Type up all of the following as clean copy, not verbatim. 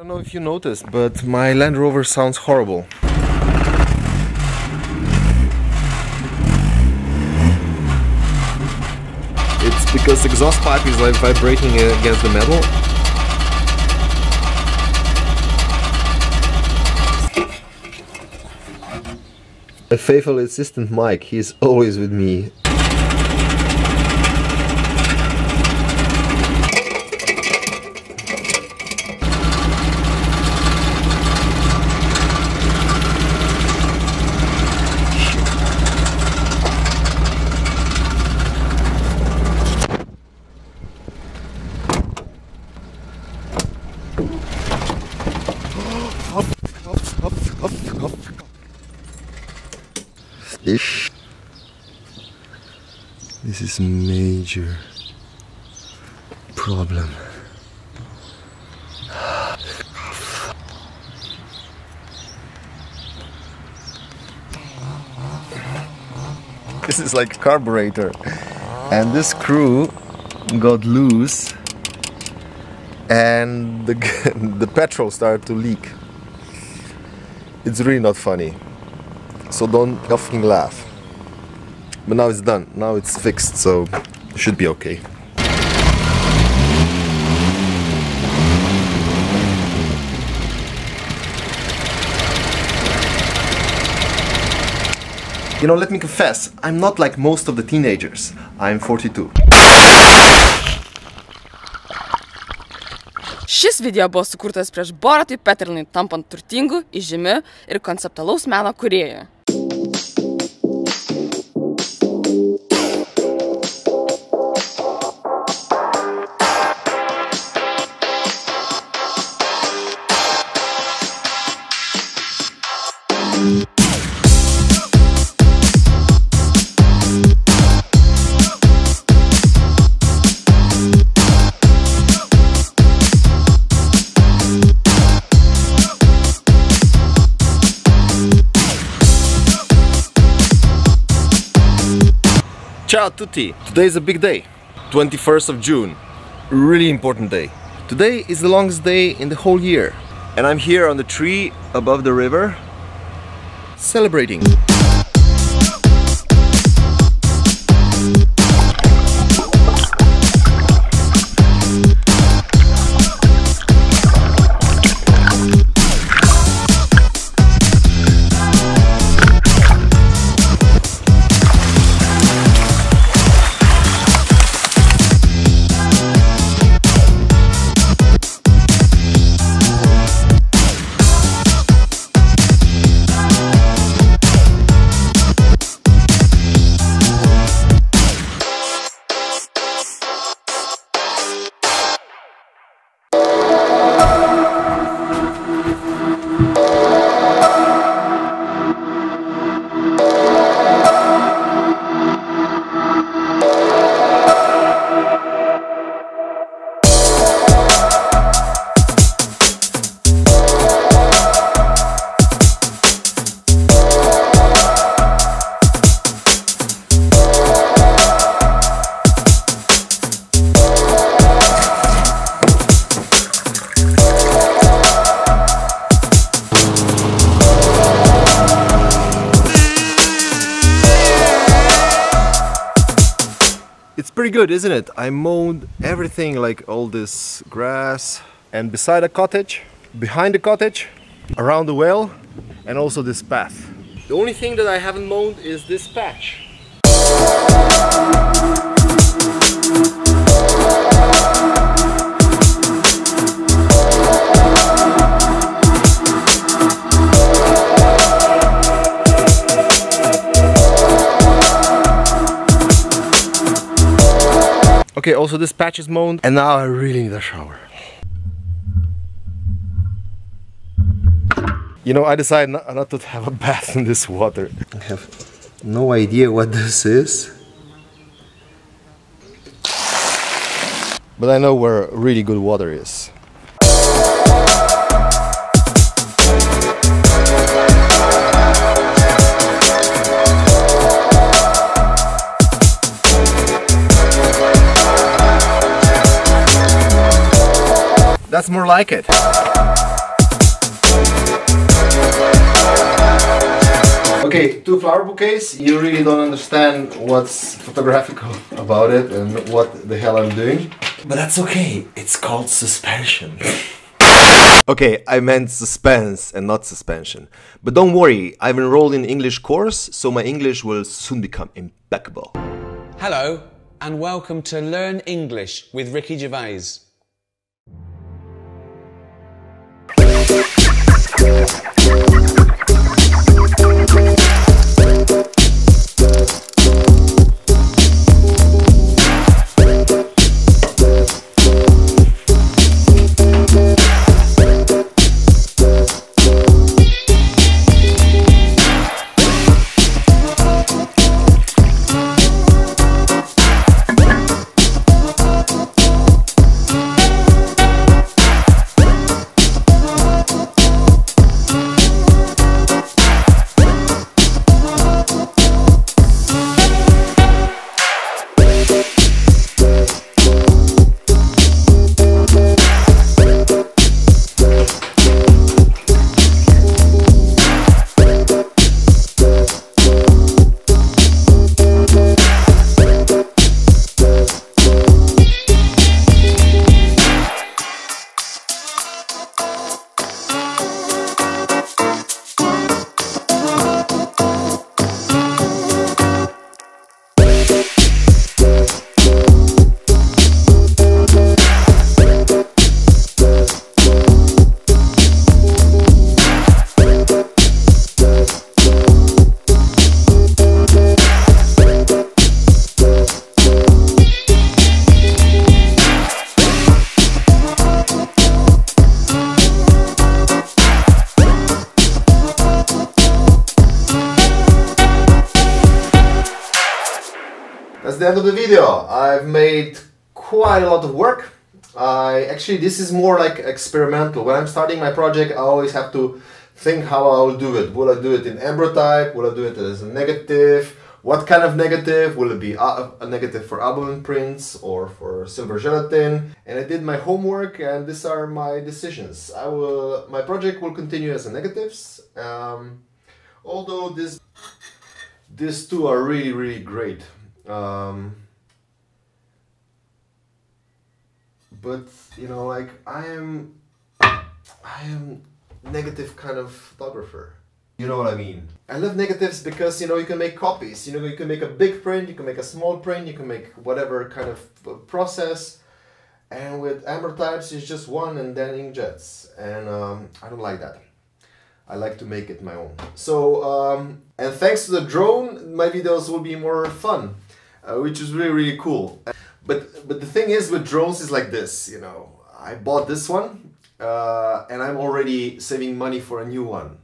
I don't know if you noticed, but my Land Rover sounds horrible. It's because the exhaust pipe is like vibrating against the metal. A faithful assistant Mike, he's always with me. This is a major problem. This is like carburetor, and this screw got loose and the petrol started to leak. It's really not funny. So don't fucking laugh. But now it's done, now it's fixed, so it should be okay. You know, let me confess, I'm not like most of the teenagers. I'm 42. Šis video buvo sukurtas prieš Borutui Peterlinui tampant turtingu, įžymiu ir konceptualaus meno kūrėju. Ciao tutti! Today is a big day, 21st of June, really important day. Today is the longest day in the whole year, and I'm here on the tree above the river, celebrating. It's pretty good, isn't it? I mowed everything, like all this grass, and beside a cottage, behind the cottage, around the well, and also this path. The only thing that I haven't mowed is this patch. Okay, also this patch is mown, and now I really need a shower. You know, I decided not to have a bath in this water. I have no idea what this is. But I know where really good water is. That's more like it. Okay, two flower bouquets. You really don't understand what's photographical about it and what the hell I'm doing. But that's okay, it's called suspension. Okay, I meant suspense and not suspension. But don't worry, I've enrolled in English course, so my English will soon become impeccable. Hello, and welcome to Learn English with Ricky Gervais. The end of the video. I've made quite a lot of work. Actually, this is more like experimental. When I'm starting my project, I always have to think how I'll do it. Will I do it in ambrotype? Will I do it as a negative? What kind of negative? Will it be a negative for albumen prints or for silver gelatin? And I did my homework, and these are my decisions. My project will continue as a negatives, although these two are really, really great. But you know, like I am negative kind of photographer. You know what I mean? I love negatives because, you know, you can make copies. You know, you can make a big print, you can make a small print, you can make whatever kind of process. And with ambrotypes, it's just one and then inkjets, and I don't like that. I like to make it my own. So and thanks to the drone, my videos will be more fun. Which is really, really cool. But the thing is with drones is like this, you know. I bought this one and I'm already saving money for a new one.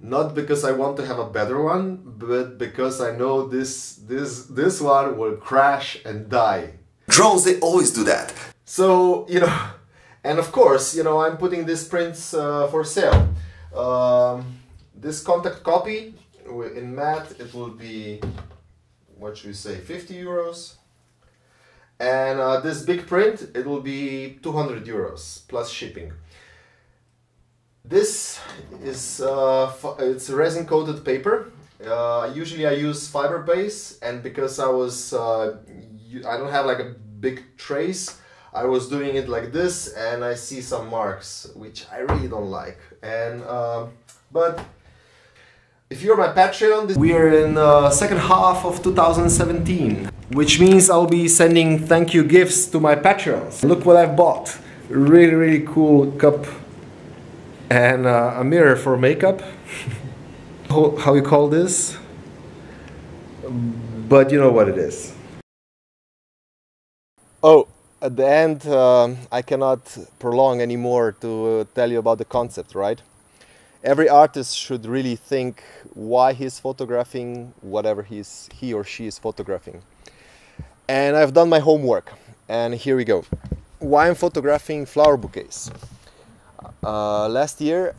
Not because I want to have a better one, but because I know this one will crash and die. Drones, they always do that. So, you know, and of course, you know, I'm putting these prints for sale. This contact copy in matte, it will be, what should we say, 50 euros, and this big print, it will be 200 euros plus shipping. This is it's resin coated paper. Usually I use fiber base, and because I don't have like a big trace, I was doing it like this, and I see some marks which I really don't like. And but if you're my Patreon, we are in second half of 2017, which means I'll be sending thank you gifts to my Patreons. Look what I've bought. Really, really cool cup and a mirror for makeup. How you call this? But you know what it is. Oh. At the end, I cannot prolong anymore to tell you about the concept, right? Every artist should really think why he's photographing whatever he or she is photographing. And I've done my homework, and here we go. Why I'm photographing flower bouquets. Last year,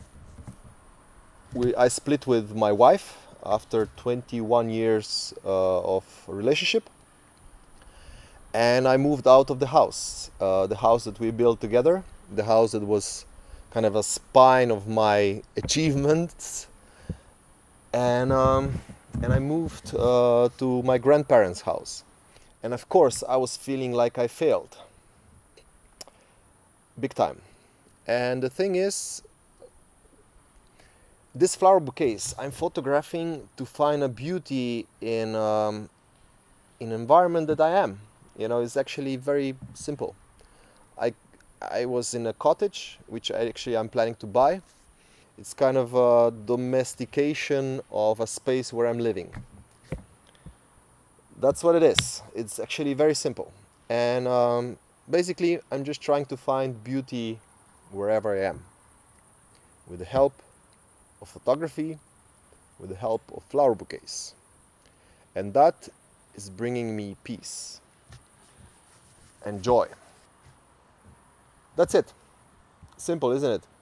I split with my wife after 21 years of relationship. And I moved out of the house that we built together, the house that was kind of a spine of my achievements, And I moved to my grandparents' house. And of course, I was feeling like I failed. Big time. And the thing is, this flower bouquets I'm photographing to find a beauty in an environment that I am. You know, it's actually very simple. I was in a cottage, which I'm planning to buy. It's kind of a domestication of a space where I'm living. That's what it is. It's actually very simple. And basically, I'm just trying to find beauty wherever I am. With the help of photography, with the help of flower bouquets. And that is bringing me peace and joy. That's it. Simple, isn't it?